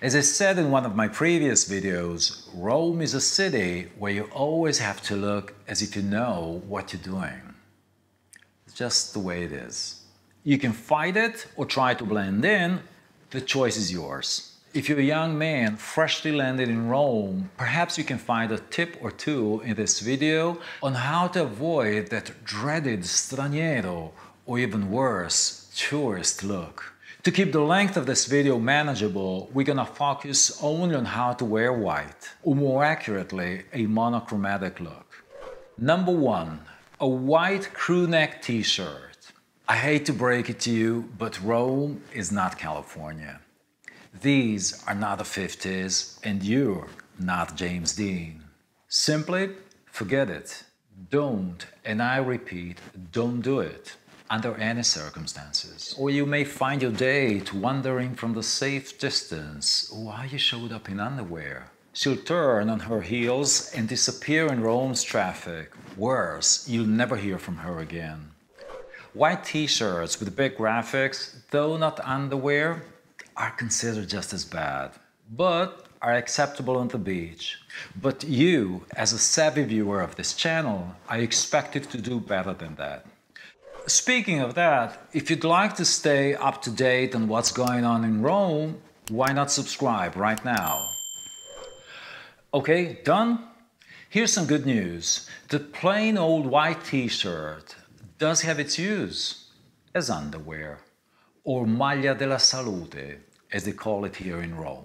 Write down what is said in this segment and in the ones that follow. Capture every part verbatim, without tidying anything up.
As I said in one of my previous videos, Rome is a city where you always have to look as if you know what you're doing. It's just the way it is. You can fight it or try to blend in. The choice is yours. If you're a young man freshly landed in Rome, perhaps you can find a tip or two in this video on how to avoid that dreaded straniero, or even worse, tourist look. To keep the length of this video manageable, we're gonna focus only on how to wear white, or more accurately, a monochromatic look. Number one, a white crew neck t-shirt. I hate to break it to you, but Rome is not California. These are not the fifties, and you're not James Dean. Simply forget it. Don't, and I repeat, don't do it under any circumstances. Or you may find your date wondering from the safe distance why you showed up in underwear. She'll turn on her heels and disappear in Rome's traffic. Worse, you'll never hear from her again. White t-shirts with big graphics, though not underwear, are considered just as bad, but are acceptable on the beach. But you, as a savvy viewer of this channel, are expected to do better than that. Speaking of that, if you'd like to stay up to date on what's going on in Rome, why not subscribe right now? Okay, done? Here's some good news. The plain old white t-shirt does have its use as underwear, or maglia della salute, as they call it here in Rome.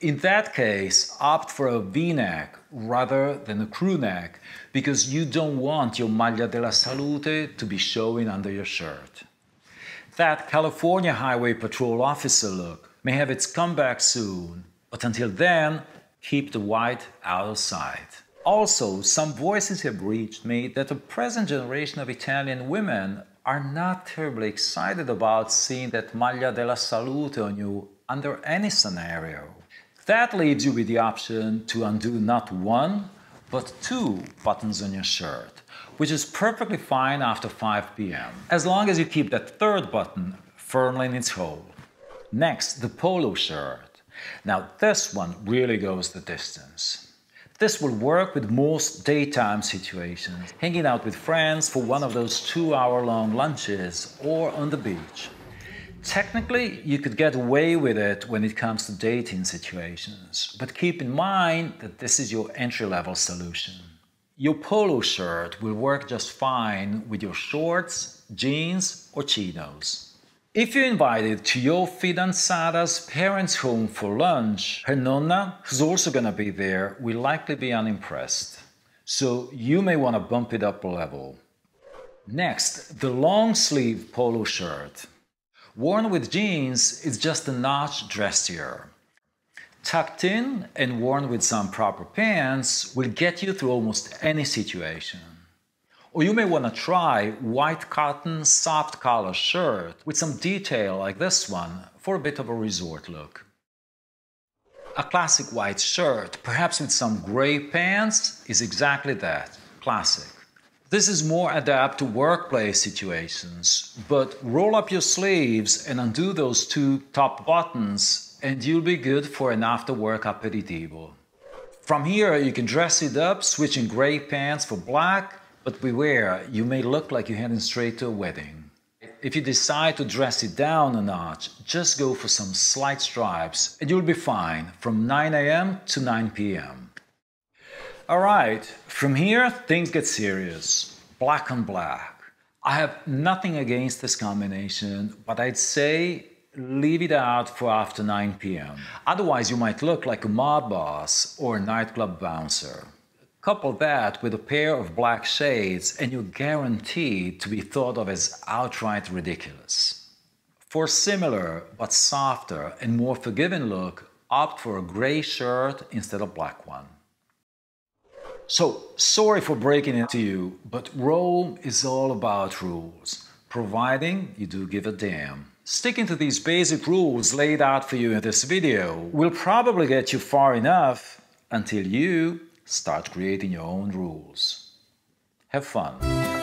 In that case, opt for a V-neck rather than a crew neck, because you don't want your maglia della salute to be showing under your shirt. That California Highway Patrol officer look may have its comeback soon, but until then, keep the white out of sight. Also, some voices have reached me that the present generation of Italian women are not terribly excited about seeing that maglia della salute on you under any scenario. That leaves you with the option to undo not one, but two buttons on your shirt, which is perfectly fine after five p m, as long as you keep that third button firmly in its hole. Next, the polo shirt. Now this one really goes the distance. This will work with most daytime situations, hanging out with friends for one of those two hour long lunches or on the beach. Technically, you could get away with it when it comes to dating situations, but keep in mind that this is your entry-level solution. Your polo shirt will work just fine with your shorts, jeans, or chinos. If you're invited to your fidanzata's parents' home for lunch, her nonna, who's also gonna be there, will likely be unimpressed. So you may wanna bump it up a level. Next, the long sleeve polo shirt. Worn with jeans, it's just a notch dressier. Tucked in and worn with some proper pants will get you through almost any situation. Or you may want to try white cotton soft collar shirt with some detail like this one for a bit of a resort look. A classic white shirt, perhaps with some gray pants, is exactly that, classic. This is more adept to workplace situations, but roll up your sleeves and undo those two top buttons and you'll be good for an after-work aperitivo. From here, you can dress it up, switching gray pants for black. But beware, you may look like you're heading straight to a wedding. If you decide to dress it down a notch, just go for some slight stripes and you'll be fine from nine a m to nine p m Alright, from here things get serious. Black on black. I have nothing against this combination, but I'd say leave it out for after nine p m Otherwise you might look like a mob boss or a nightclub bouncer. Couple that with a pair of black shades and you're guaranteed to be thought of as outright ridiculous. For a similar but softer and more forgiving look, opt for a gray shirt instead of black one. So, sorry for breaking it to you, but Rome is all about rules, providing you do give a damn. Sticking to these basic rules laid out for you in this video will probably get you far enough until you start creating your own rules. Have fun.